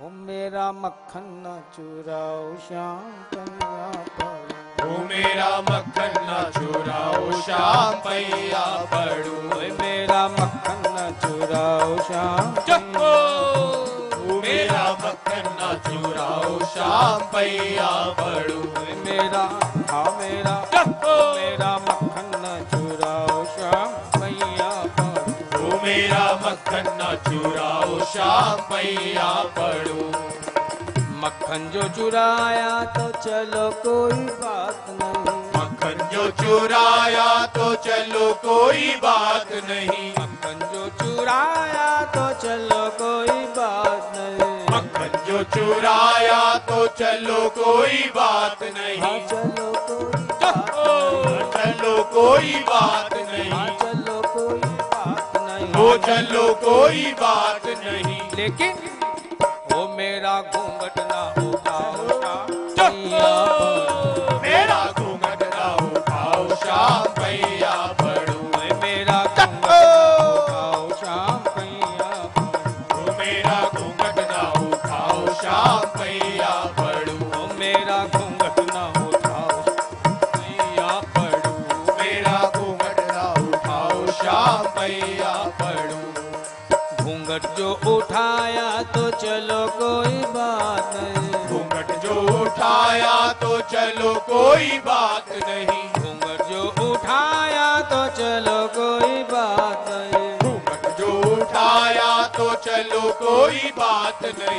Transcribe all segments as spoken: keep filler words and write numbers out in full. ओ मेरा मक्खन ना चुराओ श्याम पैया पड़ू, ओ मेरा मक्खन ना चुराओ श्याम पैया पड़ू, ओ मेरा मक्खन ना चुराओ श्याम चप्पो, ओ मेरा मक्खन ना चुराओ श्याम पैया पड़ू, मेरा हा मेरा चप्पो, मेरा मक्खन ना चुराओ श्याम पैया पड़ू, ओ मेरा मक्खन ना चुराओ श्याम पैया पड़ू। मक्खन जो चुराया तो चलो कोई बात नहीं, मक्खन जो चुराया तो चलो कोई बात नहीं, मक्खन जो चुराया तो चलो कोई बात नहीं, मक्खन जो चुराया तो चलो कोई बात नहीं, चलो कोई चलो कोई बात नहीं, चलो कोई बात नहीं, वो चलो कोई बात, लेकिन ओ मेरा घूंघट ना उठाओ श्याम, मेरा घूंघट ना उठाओ श्याम पैया पड़ू, मेरा घूंघट ना उठाओ श्याम पैया पड़ू, मेरा घूंघट ना उठाओ श्याम पैया पड़ू, मेरा घूंघट ना उठाओ पैया पड़ू, मेरा घूंघट ना उठाओ श्याम पैया पड़ू। घूंघट जो उठाया तो चलो कोई बात नहीं, घूंघट जो उठाया तो चलो कोई बात नहीं, घूंघट जो उठाया तो चलो कोई बात नहीं, घूंघट जो उठाया तो चलो कोई बात नहीं, चलो कोई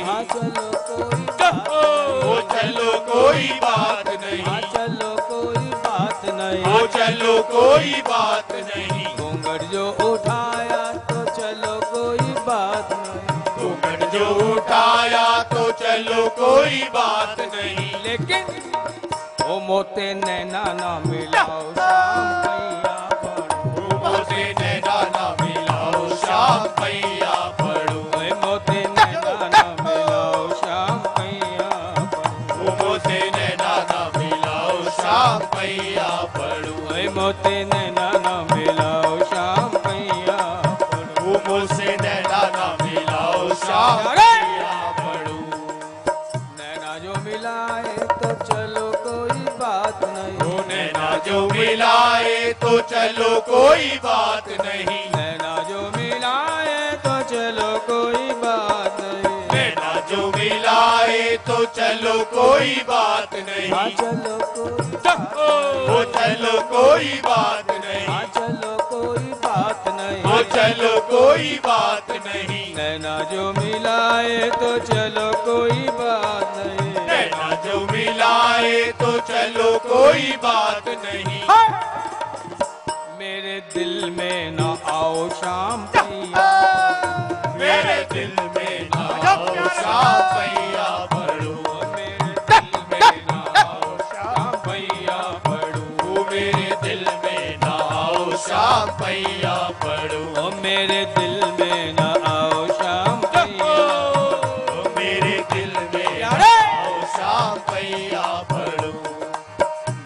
वो चलो कोई बात नहीं, चलो कोई बात नहीं, वो चलो कोई बात नहीं, घूंघट जो उठाया तो चलो कोई बात नहीं, घूंघट जो उठाया तो चलो कोई बात नहीं, लेकिन ओ मोसे नैना ना मिलाओ श्याम पैया पड़ू, ओ मोसे नैना ना मिलाओ श्याम पैया पड़ू, ओ मोसे नैना ना मिलाओ श्याम पैया पड़ू, ओ मोसे नैना ना मिलाओ श्याम पैया पड़ू, ओ मोसे नैना ना मिलाओ श्याम पैया पड़ू, मोसे नैना ना मिलाओ श्याम पैया पड़ू। नैना जो मिलाए तो चलो कोई बात नहीं, ओ नैना जो मिलाए तो चलो कोई बात नहीं, नैना जो मिलाए तो चलो कोई बात नहीं, नैना जो मिलाए तो चलो कोई बात नहीं, चलो कोई चलो कोई बात नहीं, चलो कोई बात नहीं, वो चलो कोई बात नहीं, नैना जो मिलाए तो चलो कोई बात नहीं, नैना जो मिलाए तो चलो कोई बात नहीं, मेरे दिल में ना आओ श्याम पैया, मेरे दिल में ना आओ श्याम पैया पड़ू, मेरे दिल में ना आओ श्याम पैया पड़ू, मेरे दिल में ना आओ श्याम पैया पड़ू, मेरे दिल में ना आओ श्याम पैया, मेरे दिल में ना आओ श्याम पैया पड़ू।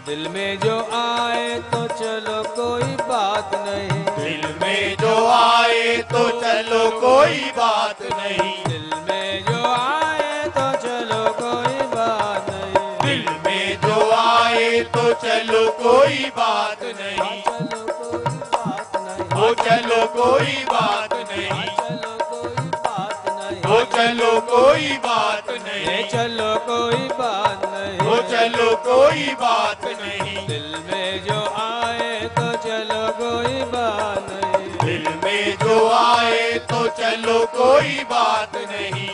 दिल में जो आए तो चलो कोई बात नहीं, दिल में जो आए तो चलो कोई बात नहीं, दिल में जो आए तो चलो कोई बात नहीं, दिल में जो आए तो चलो कोई बात नहीं, वो चलो कोई बात नहीं, चलो कोई बात नहीं, वो चलो कोई बात नहीं, चलो कोई बात नहीं, वो चलो कोई बात नहीं, दिल में जो आए तो चलो कोई बात नहीं, दिल में जो आए तो चलो कोई बात नहीं,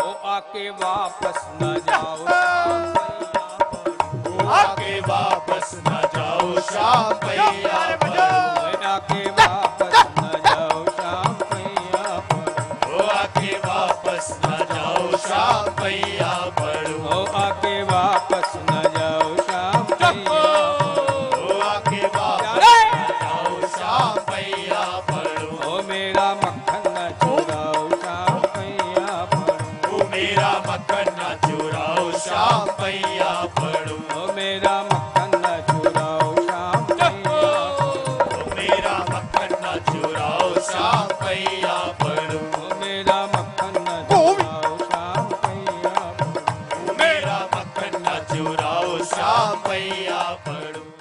वो आके वापस न जाओ श्याम पैया, वो आके वापस न जाओ श्याम पैया, आके वापस न जाओ श्याम पैया पड़ू, ओ आके वापस न जाओ श्याम पैया पड़ू, ओ आके वापस न जाओ श्याम पैया, ओ आके वापस न जाओ श्याम पैया पड़ू, ओ मेरा मक्खन न चुराओ श्याम पैया पड़ू, ओ मेरा मक्खन न चुराओ श्याम पैया पड़ू, ओ मेरा मक्खन न चुराओ श्याम पैया, श्याम पैया पड़ू, मेरा मक्खन ना चुराओ। श्याम पैया पड़ू।